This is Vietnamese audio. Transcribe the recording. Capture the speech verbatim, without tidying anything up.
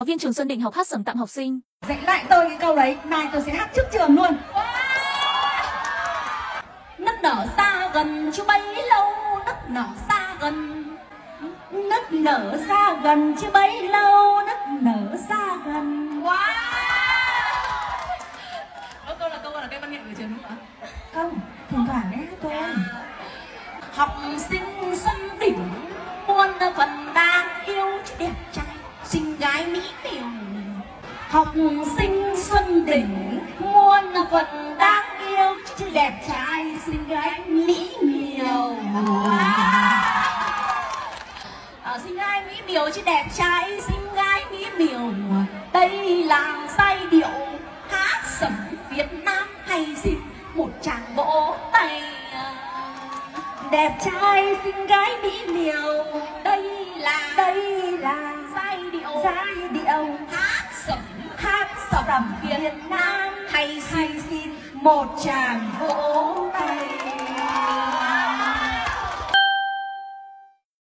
Giáo viên trường Xuân Đỉnh học hát Xẩm tặng học sinh. Dạy lại tôi cái câu đấy, mai tôi sẽ hát trước trường luôn. Nức nở xa gần chứ bấy lâu, nức nở xa gần, nức nở xa gần chứ bấy lâu, nức nở xa gần. Wow. Ơ, câu là câu là cái văn nghệ của trường đúng không ạ? Không, thỉnh thoảng đấy tôi. À. Học sinh Xuân Đỉnh muôn phần đáng yêu chứ đẹp trai, xinh gái mỹ miều. Học sinh Xuân Đỉnh muôn phần đáng yêu chứ đẹp trai, xinh gái mỹ miều. À, xinh gái mỹ miều chứ đẹp trai, xinh gái mỹ miều. Đây là giai điệu hát Xẩm Việt Nam hay dịp một tràng vỗ tay. Đẹp trai xinh gái mỹ miều, đây là đây là giai điệu giai điệu hát Xẩm hát Xẩm Việt Nam hay hay xin một tràng vỗ.